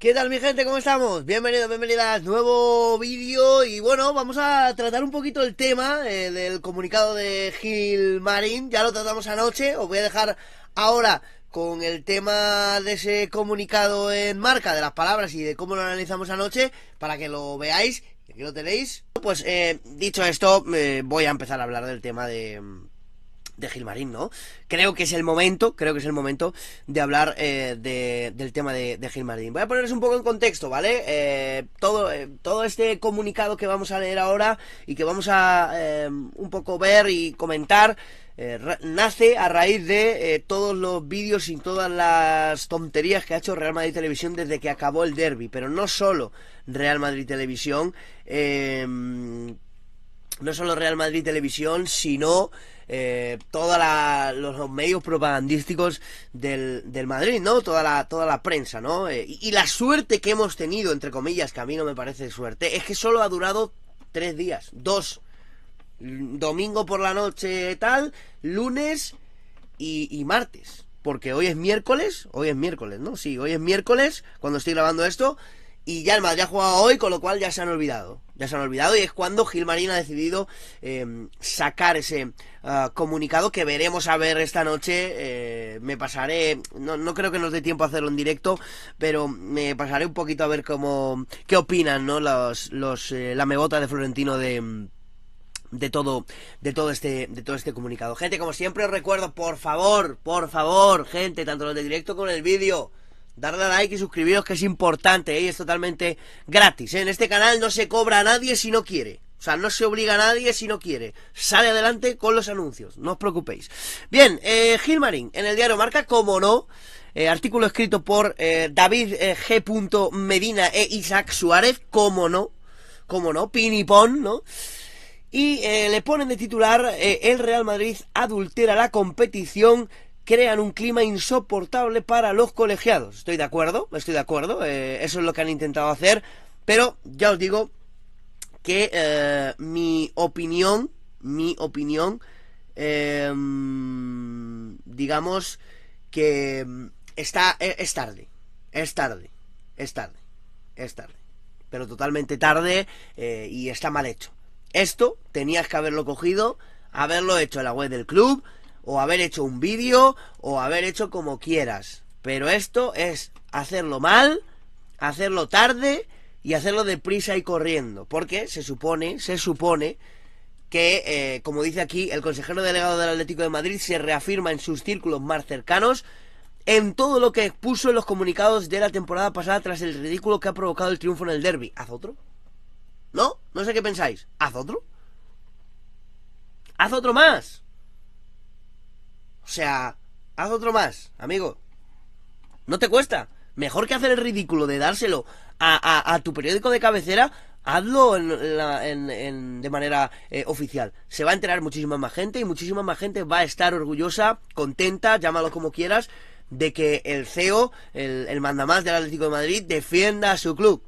¿Qué tal mi gente? ¿Cómo estamos? Bienvenidos, bienvenidas, nuevo vídeo y bueno, vamos a tratar un poquito el tema del comunicado de Gil Marín, ya lo tratamos anoche, os voy a dejar ahora con el tema de ese comunicado en Marca, de las palabras y de cómo lo analizamos anoche, para que lo veáis, aquí lo tenéis. Pues dicho esto, voy a empezar a hablar del tema de Gil Marín, ¿no? Creo que es el momento de hablar del tema de Gil Marín. Voy a poneros un poco en contexto, ¿vale? Todo este comunicado que vamos a leer ahora y que vamos a un poco ver y comentar nace a raíz de todos los vídeos y todas las tonterías que ha hecho Real Madrid Televisión desde que acabó el derbi, pero no solo Real Madrid Televisión, sino todos los medios propagandísticos del Madrid, ¿no? Toda la prensa, ¿no? Y la suerte que hemos tenido, entre comillas, que a mí no me parece suerte, es que solo ha durado 3 días, 2. Domingo por la noche tal, lunes y martes, porque hoy es miércoles, ¿no? Sí, hoy es miércoles cuando estoy grabando esto. Y ya el Madrid ha jugado hoy, con lo cual ya se han olvidado, y es cuando Gil Marín ha decidido sacar ese comunicado que veremos a ver esta noche. Me pasaré, no creo que nos dé tiempo a hacerlo en directo, pero me pasaré un poquito a ver qué opinan, ¿no? los lamebotas de Florentino de todo este comunicado. Gente, como siempre os recuerdo, por favor, gente, tanto los de directo como en el vídeo, darle a like y suscribiros, que es importante, ¿eh? Es totalmente gratis, ¿eh? En este canal no se cobra a nadie si no quiere. O sea, no se obliga a nadie si no quiere. Sale adelante con los anuncios, no os preocupéis. Bien, Gil Marín, en el diario Marca, como no, artículo escrito por David G. Medina e Isaac Suárez, como no, pinipón, ¿no? Y le ponen de titular, el Real Madrid adultera la competición, crean un clima insoportable para los colegiados. Estoy de acuerdo, eso es lo que han intentado hacer, pero ya os digo que mi opinión, digamos que es tarde, pero totalmente tarde, y está mal hecho. Esto tenías que haberlo cogido, haberlo hecho en la web del club, o haber hecho un vídeo, o haber hecho como quieras, pero esto es hacerlo mal, hacerlo tarde y hacerlo deprisa y corriendo, porque se supone que, como dice aquí, el consejero delegado del Atlético de Madrid se reafirma en sus círculos más cercanos en todo lo que expuso en los comunicados de la temporada pasada tras el ridículo que ha provocado el triunfo en el derbi. ¿Haz otro? No sé qué pensáis. ¿Haz otro más? O sea, haz otro más, amigo. No te cuesta. Mejor que hacer el ridículo de dárselo a tu periódico de cabecera, hazlo de manera oficial. Se va a enterar muchísima más gente, y muchísima más gente va a estar orgullosa, contenta, llámalo como quieras, de que el CEO, el mandamás del Atlético de Madrid, defienda a su club.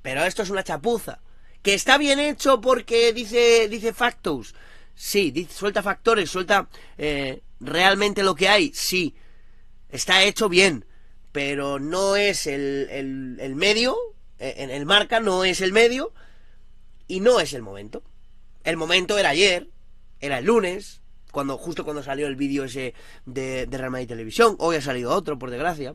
Pero esto es una chapuza. Que está bien hecho porque dice factos. Sí, suelta factores, suelta... realmente lo que hay, sí, está hecho bien, pero no es el medio, en el Marca no es el medio, y no es el momento. El momento era ayer, era el lunes, justo cuando salió el vídeo ese de Real Madrid Televisión. Hoy ha salido otro, por desgracia.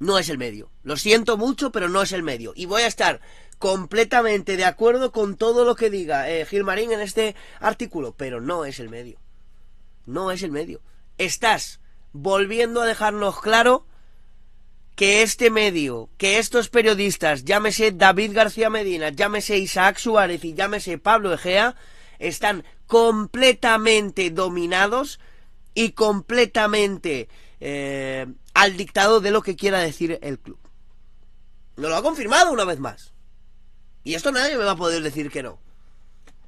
No es el medio, lo siento mucho, pero no es el medio, y voy a estar completamente de acuerdo con todo lo que diga Gil Marín en este artículo, pero no es el medio. No es el medio. Estás volviendo a dejarnos claro que este medio, que estos periodistas, llámese David García Medina, llámese Isaac Suárez y llámese Pablo Egea, están completamente dominados y completamente al dictado de lo que quiera decir el club. Nos lo ha confirmado una vez más. Y esto nadie me va a poder decir que no.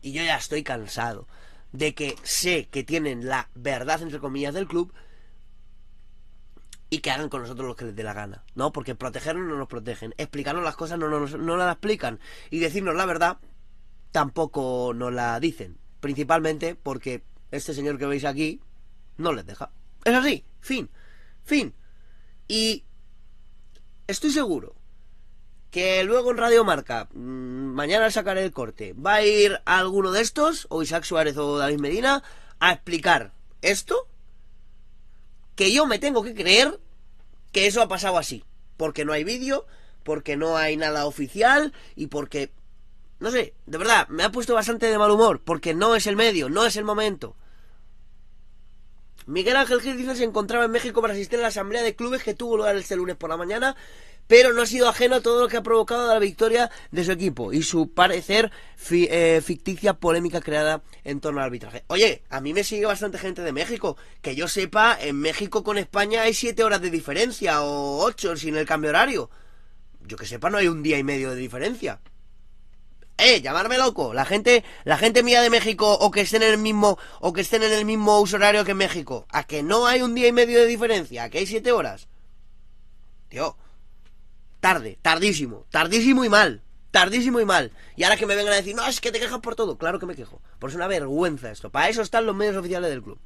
Y yo ya estoy cansado de que sé que tienen la verdad, entre comillas, del club, y que hagan con nosotros lo que les dé la gana, ¿no? Porque protegernos no nos protegen, explicarnos las cosas no las explican, y decirnos la verdad tampoco nos la dicen, principalmente porque este señor que veis aquí no les deja. Es así, fin. Y estoy seguro que luego en Radio Marca, mañana sacaré el corte, va a ir alguno de estos, o Isaac Suárez o David Medina, a explicar esto, que yo me tengo que creer que eso ha pasado así, porque no hay vídeo, porque no hay nada oficial y porque, no sé, de verdad, me ha puesto bastante de mal humor, porque no es el medio, no es el momento. Miguel Ángel Gil dice que se encontraba en México para asistir a la asamblea de clubes que tuvo lugar este lunes por la mañana, pero no ha sido ajeno a todo lo que ha provocado la victoria de su equipo y su parecer ficticia polémica creada en torno al arbitraje. Oye, a mí me sigue bastante gente de México. Que yo sepa, en México con España hay 7 horas de diferencia o 8 sin el cambio horario. Yo que sepa, no hay un día y medio de diferencia. Llamarme loco, la gente mía de México, o que estén en el mismo uso horario que en México, a que no hay un día y medio de diferencia, a que hay 7 horas. Tío, tarde, tardísimo y mal, y ahora que me vengan a decir, no, es que te quejas por todo, claro que me quejo, por eso es una vergüenza esto, para eso están los medios oficiales del club.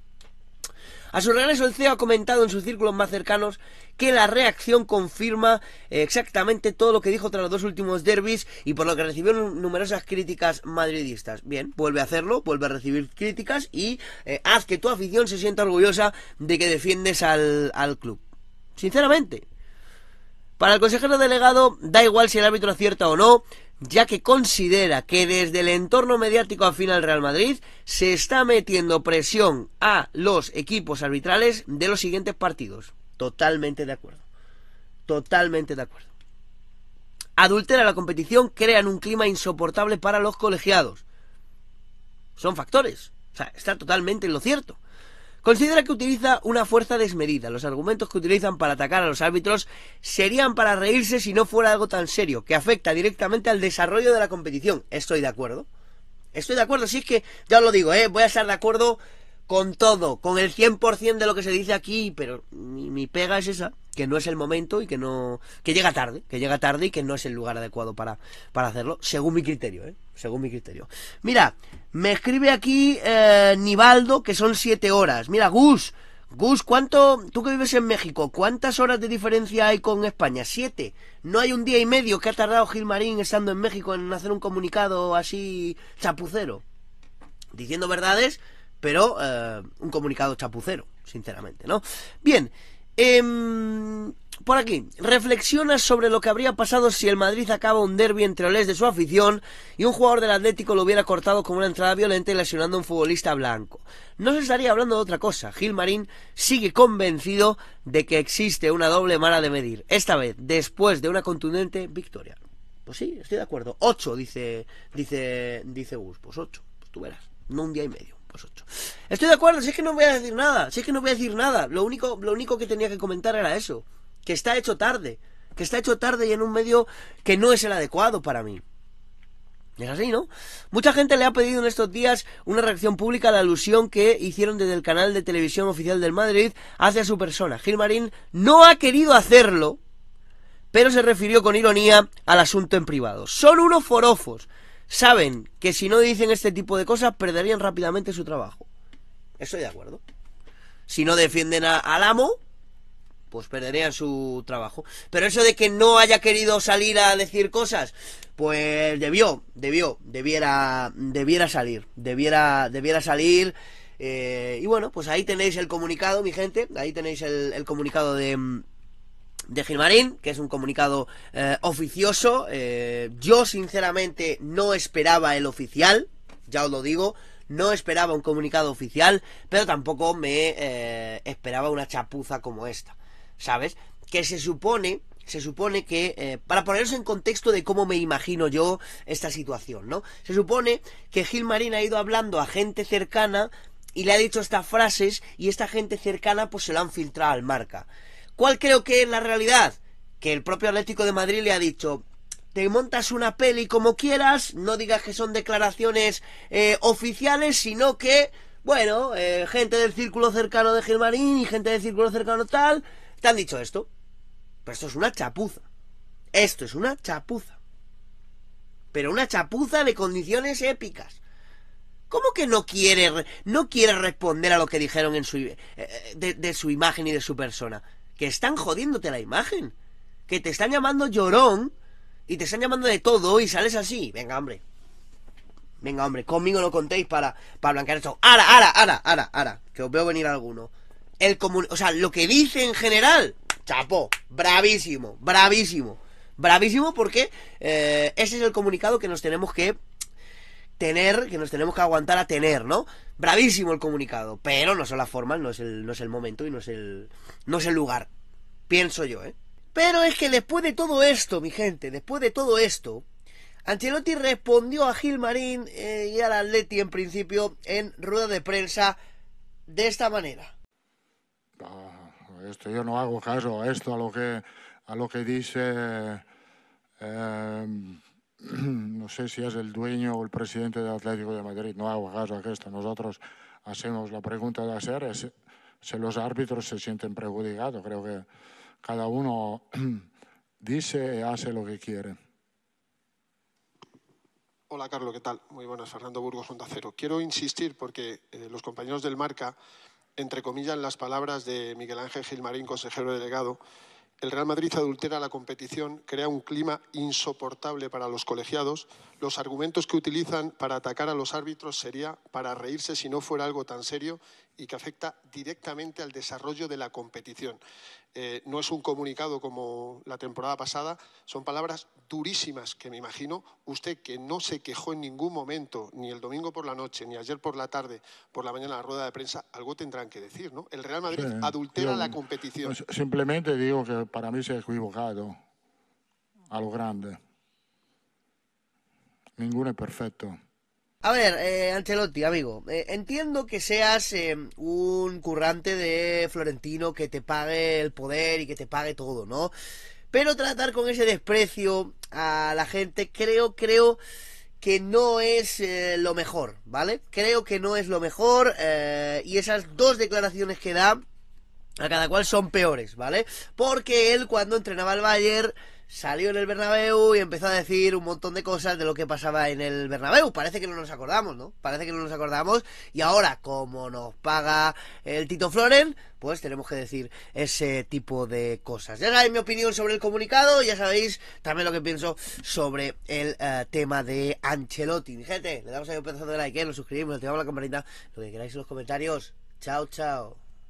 A su regreso, el CEO ha comentado en sus círculos más cercanos que la reacción confirma exactamente todo lo que dijo tras los 2 últimos derbis y por lo que recibió numerosas críticas madridistas. Bien, vuelve a hacerlo, vuelve a recibir críticas y haz que tu afición se sienta orgullosa de que defiendes al club. Sinceramente, para el consejero delegado da igual si el árbitro acierta o no, ya que considera que desde el entorno mediático afín al Real Madrid se está metiendo presión a los equipos arbitrales de los siguientes partidos. Totalmente de acuerdo. Adultera la competición, crean un clima insoportable para los colegiados. Son factores. O sea, está totalmente en lo cierto. Considera que utiliza una fuerza desmedida. Los argumentos que utilizan para atacar a los árbitros serían para reírse si no fuera algo tan serio, que afecta directamente al desarrollo de la competición. Estoy de acuerdo. Si es que, ya os lo digo, voy a estar de acuerdo con todo, con el 100% de lo que se dice aquí, pero mi pega es esa, que no es el momento y que no... que llega tarde y que no es el lugar adecuado para hacerlo, según mi criterio, Mira, me escribe aquí Nivaldo que son 7 horas. Mira, Gus, ¿cuánto, tú que vives en México, cuántas horas de diferencia hay con España? 7. No hay un día y medio que ha tardado Gil Marín estando en México en hacer un comunicado así chapucero, diciendo verdades, pero un comunicado chapucero, sinceramente, ¿no? Bien, por aquí, reflexiona sobre lo que habría pasado si el Madrid acaba un derbi entre olés de su afición y un jugador del Atlético lo hubiera cortado con una entrada violenta y lesionando a un futbolista blanco. No se estaría hablando de otra cosa. Gil Marín sigue convencido de que existe una doble vara de medir, esta vez después de una contundente victoria. Pues sí, estoy de acuerdo. 8, dice Gus. Pues 8, pues tú verás, no un día y medio. 8. Estoy de acuerdo, si es que no voy a decir nada, lo único que tenía que comentar era eso, que está hecho tarde, y en un medio que no es el adecuado para mí. Es así, ¿no? Mucha gente le ha pedido en estos días una reacción pública a la alusión que hicieron desde el canal de televisión oficial del Madrid hacia su persona. Gil Marín no ha querido hacerlo, pero se refirió con ironía al asunto en privado. Son unos forofos. Saben que si no dicen este tipo de cosas perderían rápidamente su trabajo. Estoy de acuerdo. Si no defienden al amo, pues perderían su trabajo. Pero eso de que no haya querido salir a decir cosas, pues debiera salir. Y bueno, pues ahí tenéis el comunicado, mi gente. Ahí tenéis el comunicado de Gil Marín, que es un comunicado oficioso. Yo sinceramente no esperaba el oficial, ya os lo digo, no esperaba un comunicado oficial, pero tampoco me esperaba una chapuza como esta, ¿sabes? Que se supone que, para poneros en contexto de cómo me imagino yo esta situación, ¿no? Se supone que Gil Marín ha ido hablando a gente cercana y le ha dicho estas frases y esta gente cercana pues se la han filtrado al Marca. ¿Cuál creo que es la realidad? Que el propio Atlético de Madrid le ha dicho, te montas una peli como quieras, no digas que son declaraciones oficiales, sino que, bueno, gente del círculo cercano de Gil Marín y gente del círculo cercano tal, te han dicho esto. Pero esto es una chapuza. Pero una chapuza de condiciones épicas. ¿Cómo que no quiere responder a lo que dijeron en de su imagen y de su persona? Que están jodiéndote la imagen, que te están llamando llorón y te están llamando de todo y sales así. Venga, hombre. Venga, hombre, conmigo no contéis para blanquear esto. Ahora, que os veo venir alguno. O sea, lo que dice en general, chapo, bravísimo, porque ese es el comunicado que nos tenemos que tener, que nos tenemos que aguantar a tener, ¿no? Bravísimo el comunicado, pero no son las formas, no es el momento y no es el lugar, pienso yo, ¿eh? Pero es que después de todo esto, mi gente, Ancelotti respondió a Gil Marín y al Atleti en principio en rueda de prensa de esta manera. Esto yo no hago caso a esto, a lo que dice, no sé si es el dueño o el presidente del Atlético de Madrid, no hago caso a esto. Nosotros hacemos la pregunta de hacer, es si los árbitros se sienten perjudicados. Creo que cada uno dice y hace lo que quiere. Hola, Carlos, ¿qué tal? Muy buenas, Fernando Burgos, Onda Cero. Quiero insistir porque los compañeros del Marca, entre comillas, las palabras de Miguel Ángel Gil Marín, consejero delegado. El Real Madrid adultera la competición, crea un clima insoportable para los colegiados. Los argumentos que utilizan para atacar a los árbitros sería para reírse si no fuera algo tan serio y que afecta directamente al desarrollo de la competición. No es un comunicado como la temporada pasada, son palabras durísimas que me imagino usted, que no se quejó en ningún momento, ni el domingo por la noche, ni ayer por la tarde, por la mañana en la rueda de prensa, algo tendrán que decir, ¿no? El Real Madrid adultera la competición. Simplemente digo que para mí se ha equivocado a lo grande. Ninguno es perfecto. A ver, Ancelotti, amigo, entiendo que seas un currante de Florentino, que te pague el poder y que te pague todo, ¿no? Pero tratar con ese desprecio a la gente creo que no es lo mejor, ¿vale? Creo que no es lo mejor y esas dos declaraciones que da a cada cual son peores, ¿vale? Porque él cuando entrenaba al Bayern salió en el Bernabéu y empezó a decir un montón de cosas de lo que pasaba en el Bernabéu. Parece que no nos acordamos, ¿no? Parece que no nos acordamos. Y ahora, como nos paga el Tito Floren, pues tenemos que decir ese tipo de cosas. Ya sabéis mi opinión sobre el comunicado. Ya sabéis también lo que pienso sobre el tema de Ancelotti. Mi gente, le damos ahí un pedazo de like, nos suscribimos, activamos la campanita. Lo que queráis en los comentarios. Chao, chao.